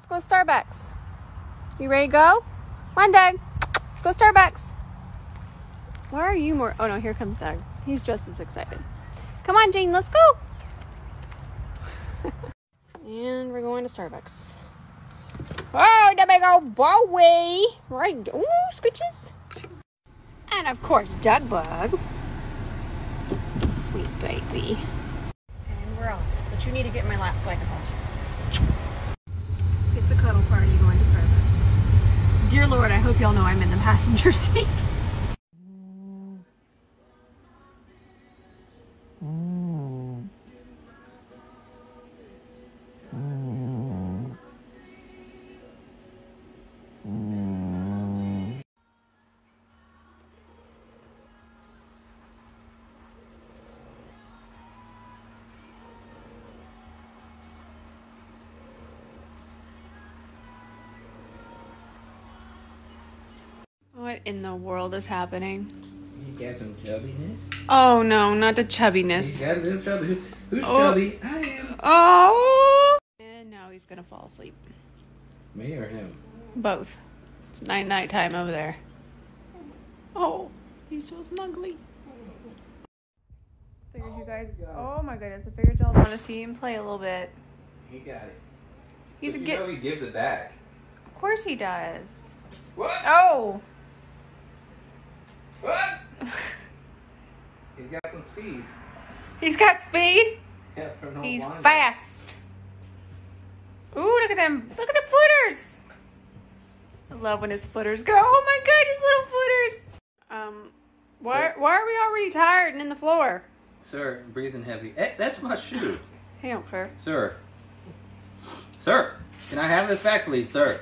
Let's go to Starbucks. You ready to go? One, Doug. Let's go to Starbucks. Why are you more? Oh, no, here comes Doug. He's just as excited. Come on, Gene, let's go. And we're going to Starbucks. Oh, there we go, Bowie. Right, ooh, screeches. And of course, Doug Bug. Sweet baby. And we're off. But you need to get in my lap so I can hold you. It's a cuddle party going to Starbucks. Dear Lord, I hope y'all know I'm in the passenger seat. What in the world is happening? You got some chubbiness? Oh no, not the chubbiness. You got a little chubby. Who's chubby? I am. Oh! And now he's gonna fall asleep. Me or him? Both. It's night time over there. Oh, he's so snuggly. Figured you guys. Oh my goodness, I figured y'all want to see him play a little bit. He got it. He's but you know he gives it back. Of course he does. What? Oh. What? He's got some speed. He's got speed? Yeah, for no He's longer. Fast. Ooh, look at them. Look at the flitters. I love when his flitters go. Oh my gosh, his little flitters. Why are we already tired and in the floor? Sir, breathing heavy. Hey, that's my shoe. Hang on, sir. Sir. Sir, can I have this back, please, sir?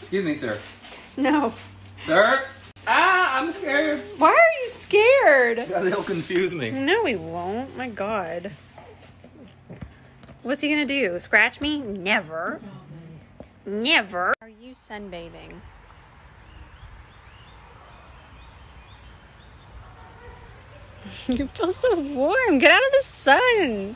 Excuse me, sir. No. Sir? Ah, I'm scared. Why are you scared? He'll confuse me. No, he won't. My God. What's he gonna do? Scratch me? Never. Never. Are you sunbathing? You feel so warm. Get out of the sun.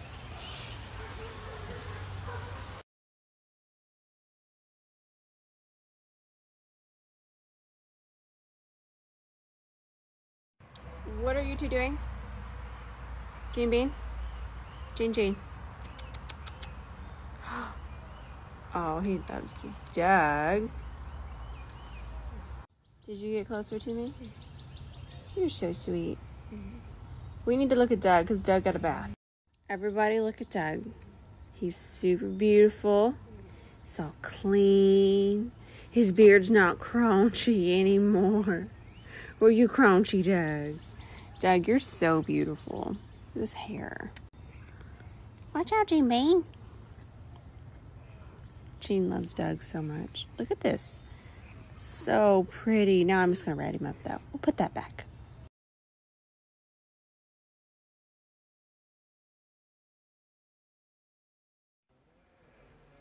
What are you two doing? Gene Bean? Gene. Oh, that was just Doug. Did you get closer to me? You're so sweet. We need to look at Doug because Doug got a bath. Everybody look at Doug. He's super beautiful. He's all clean. His beard's not crunchy anymore. Were you crunchy, Doug? Doug, you're so beautiful. This hair. Watch out, Gene Bean. Gene loves Doug so much. Look at this. So pretty. Now I'm just going to write him up, though. We'll put that back.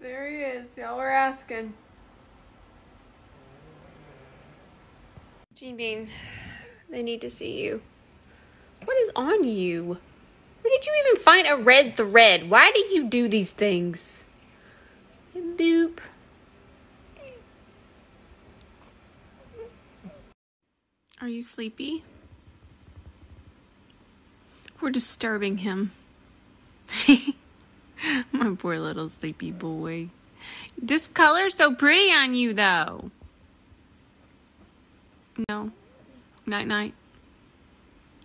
There he is. Y'all were asking. Gene Bean, they need to see you. What is on you? Where did you even find a red thread? Why do you do these things? Boop. Are you sleepy? We're disturbing him. My poor little sleepy boy. This color's so pretty on you, though. No. Night-night.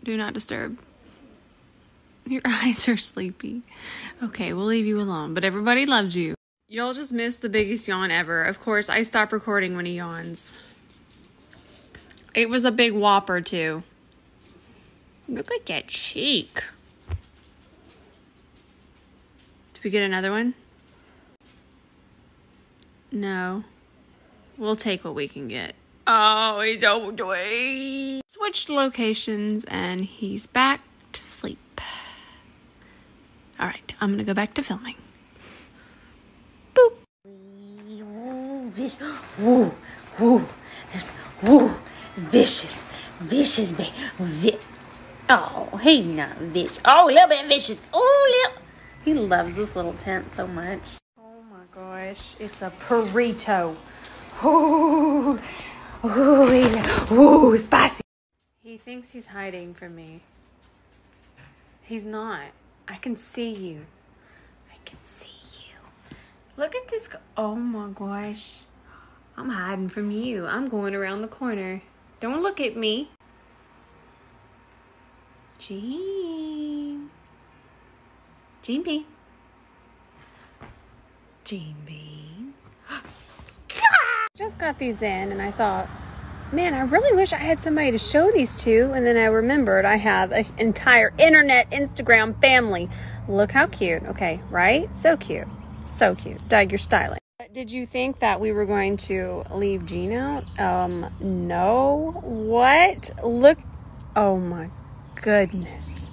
Do not disturb. Your eyes are sleepy. Okay, we'll leave you alone, but everybody loves you. Y'all just missed the biggest yawn ever. Of course, I stop recording when he yawns. It was a big whopper, too. Look at that cheek. Did we get another one? No. We'll take what we can get. Oh, he's so sweet. Switched locations and he's back to sleep. All right, I'm gonna go back to filming. Boop. Woo, woo, woo, vicious, baby. Oh, he's not vicious. Oh, a little bit vicious. Oh, little. He loves this little tent so much. Oh my God. Irish, it's a burrito. Ooh, ooh, ooh, spicy. He thinks he's hiding from me. He's not. I can see you. I can see you. Look at this. Oh my gosh. I'm hiding from you. I'm going around the corner. Don't look at me. Gene. Gene Bean. Gene Bean. Just got these in and I thought, man, I really wish I had somebody to show these to. And then I remembered I have an entire internet Instagram family. Look how cute. Okay, right? So cute. So cute. Doug, you're styling. Did you think that we were going to leave Gene out? No. What? Look. Oh my goodness.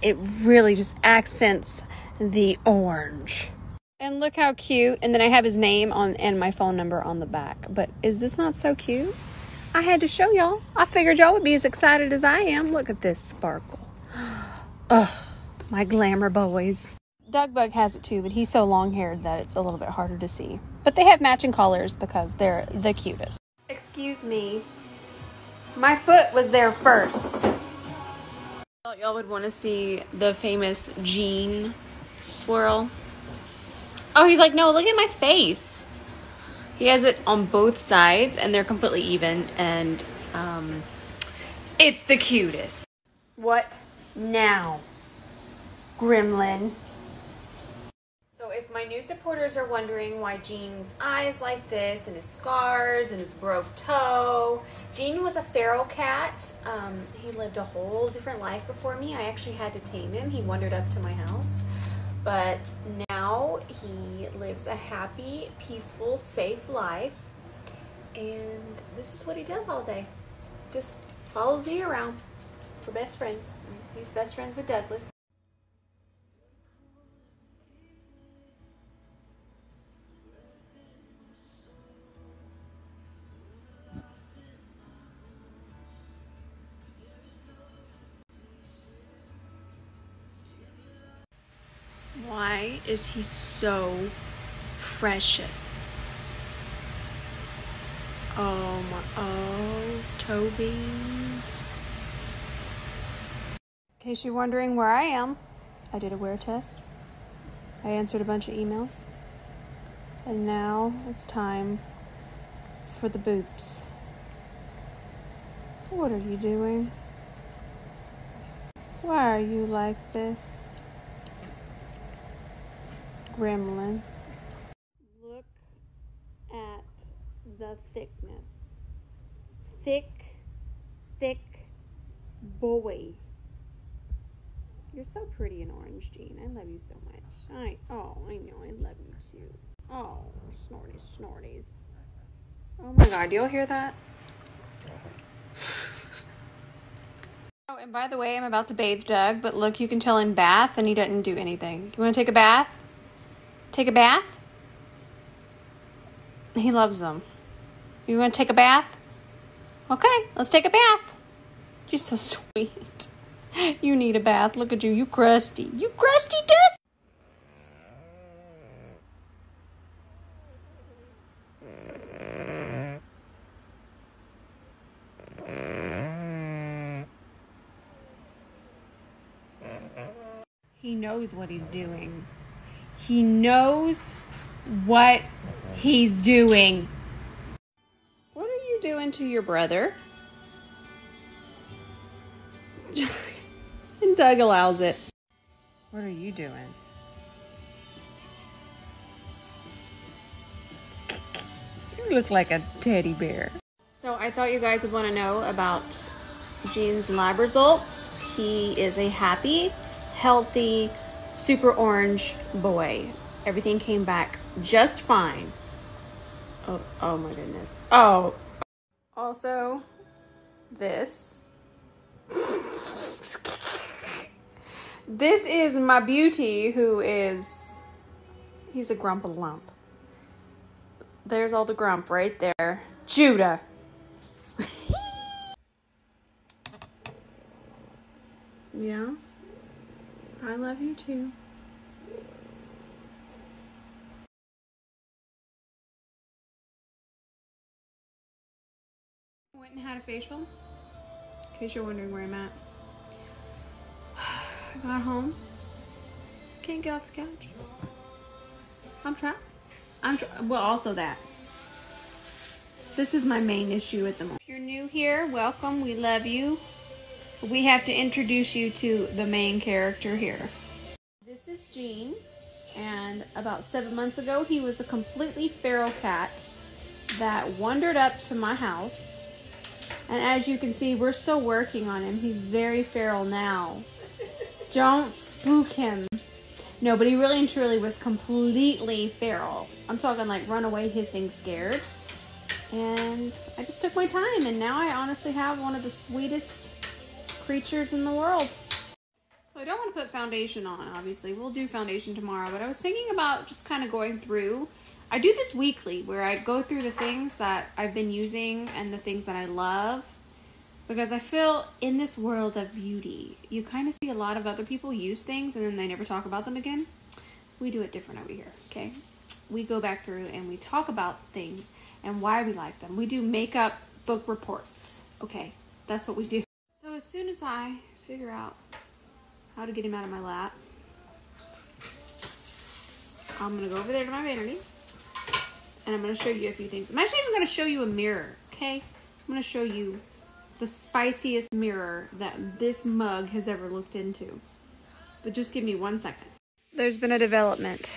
It really just accents the orange. And look how cute. And then I have his name on and my phone number on the back. But is this not so cute? I had to show y'all. I figured y'all would be as excited as I am. Look at this sparkle. Oh, my glamour boys. Doug Bug has it too, but he's so long-haired that it's a little bit harder to see. But they have matching collars because they're the cutest. Excuse me. My foot was there first. I thought y'all would want to see the famous Gene swirl. Oh, he's like, no, look at my face. He has it on both sides, and they're completely even, and it's the cutest. What now, Gremlin? So if my new supporters are wondering why Gene's eyes like this, and his scars, and his broke toe, Gene was a feral cat. He lived a whole different life before me. I actually had to tame him. He wandered up to my house. But now he lives a happy, peaceful, safe life. And this is what he does all day. Just follows me around. We're best friends. He's best friends with Douglas. Why is he so precious? Oh my, oh, toe beans. In case you're wondering where I am, I did a wear test. I answered a bunch of emails. And now it's time for the boops. What are you doing? Why are you like this? Gremlin. Look at the thickness. Thick, thick boy. You're so pretty in orange, Gene. I love you so much. I know, I love you too. Oh, snorties, snorties. Oh my god, do y'all hear that? Oh, and by the way, I'm about to bathe Doug, but look, you can tell him bath and he doesn't do anything. You want to take a bath? Take a bath? He loves them. You gonna take a bath? Okay, let's take a bath. You're so sweet. You need a bath. Look at you. You crusty. You crusty dust. He knows what he's doing. He knows what he's doing. What are you doing to your brother? And Doug allows it. What are you doing? You look like a teddy bear. So I thought you guys would want to know about Gene's lab results. He is a happy, healthy, super orange boy. Everything came back just fine. Oh my goodness. Oh. Also, this. This is my beauty who is... He's a grump-a-lump. There's all the grump right there. Judah. Yes? I love you too. Went and had a facial, in case you're wondering where I'm at. I got home. Can't get off the couch. I'm trying. Well, also that. This is my main issue at the moment. If you're new here, welcome. We love you. We have to introduce you to the main character here. This is Gene, and about 7 months ago, he was a completely feral cat that wandered up to my house. And as you can see, we're still working on him. He's very feral now. Don't spook him. No, but he really and truly was completely feral. I'm talking like runaway, hissing, scared. And I just took my time, and now I honestly have one of the sweetest creatures in the world. So I don't want to put foundation on, obviously. We'll do foundation tomorrow, but I was thinking about just kind of going through. I do this weekly where I go through the things that I've been using and the things that I love, because I feel in this world of beauty, you kind of see a lot of other people use things and then they never talk about them again. We do it different over here, okay? We go back through and we talk about things and why we like them. We do makeup book reports, okay? That's what we do. So as soon as I figure out how to get him out of my lap, I'm gonna go over there to my vanity. And I'm going to show you a few things. I'm actually even going to show you a mirror, okay? I'm going to show you the spiciest mirror that this mug has ever looked into. But just give me 1 second. There's been a development.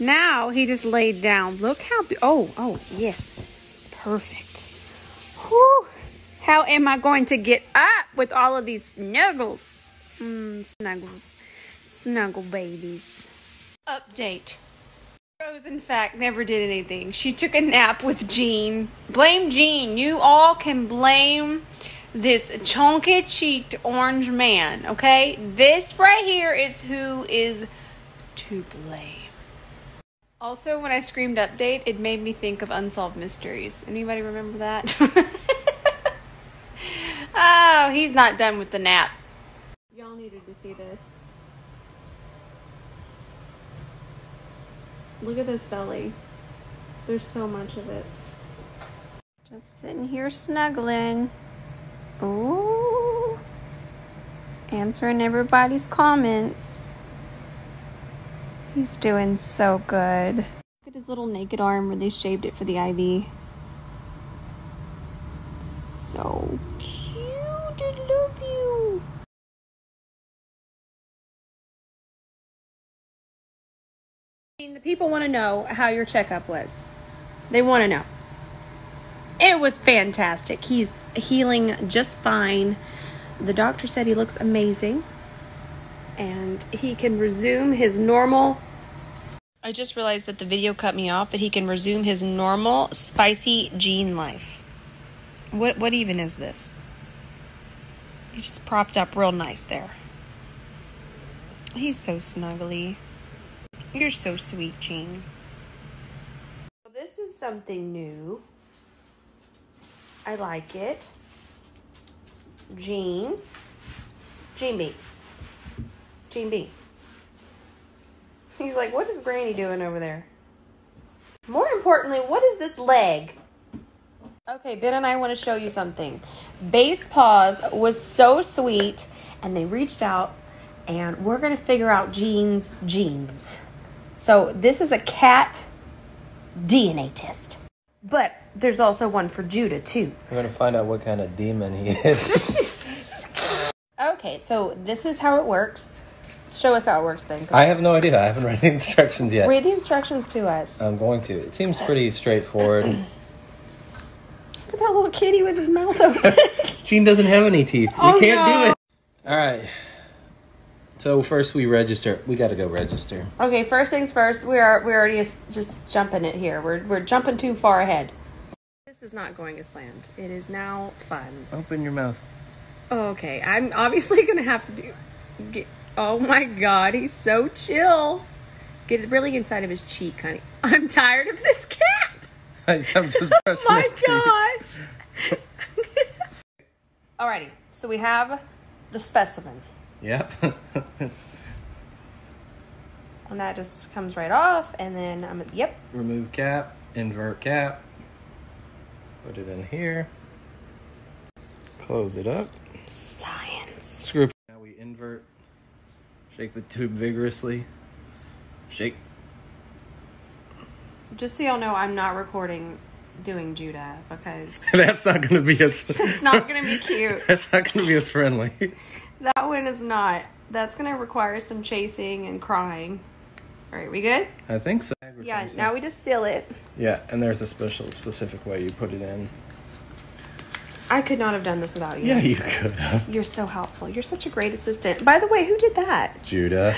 Now he just laid down. Look how, oh, yes. Perfect. Whew. How am I going to get up with all of these snuggles? Snuggles. Snuggle babies. Update. Rose, in fact, never did anything. She took a nap with Gene. Blame Gene. You all can blame this chonky-cheeked orange man, okay? This right here is who is to blame. Also, when I screamed update, it made me think of Unsolved Mysteries. Anybody remember that? Oh, he's not done with the nap. Y'all needed to see this. Look at this belly. There's so much of it. Just sitting here snuggling. Ooh. Answering everybody's comments. He's doing so good. Look at his little naked arm where they shaved it for the IV. So cute. I love you. The people want to know how your checkup was. They want to know. It was fantastic. He's healing just fine. The doctor said he looks amazing. And he can resume his normal... I just realized that the video cut me off, but he can resume his normal spicy Gene life. What even is this? You just propped up real nice there. He's so snuggly. You're so sweet, Gene. This is something new. I like it. Gene. Gene Bean. Gene Bean. He's like, what is Granny doing over there? More importantly, what is this leg? Okay, Ben and I want to show you something. Base Paws was so sweet, and they reached out, and we're going to figure out Gene's genes. So this is a cat DNA test. But there's also one for Judah, too. We're going to find out what kind of demon he is. Okay, so this is how it works. Show us how it works, Ben. I have no idea. I haven't read the instructions yet. Read the instructions to us. I'm going to. It seems pretty straightforward. Look at that little kitty with his mouth open. Gene doesn't have any teeth. Oh, we can't do it. All right. So first we register. We got to go register. Okay, first things first. We're already just jumping it here. We're jumping too far ahead. This is not going as planned. It is now fun. Open your mouth. Okay, I'm obviously going to have to oh my God, he's so chill. Get it really inside of his cheek, honey. I'm tired of this cat. I'm just brushing my gosh. Alrighty, so we have the specimen. Yep. And that just comes right off, and then I'm, yep. Remove cap, invert cap, put it in here. Close it up. Science. Screw. Now we invert. Shake the tube vigorously. Shake. Just so y'all know, I'm not recording doing Judah because... That's not going to be as... It's not going to be cute. That's not going to be as friendly. That one is not. That's going to require some chasing and crying. All right, we good? I think so. Yeah, now we just seal it. Yeah, and there's a specific way you put it in. I could not have done this without you. Yeah, you could have. You're so helpful. You're such a great assistant. By the way, who did that? Judah.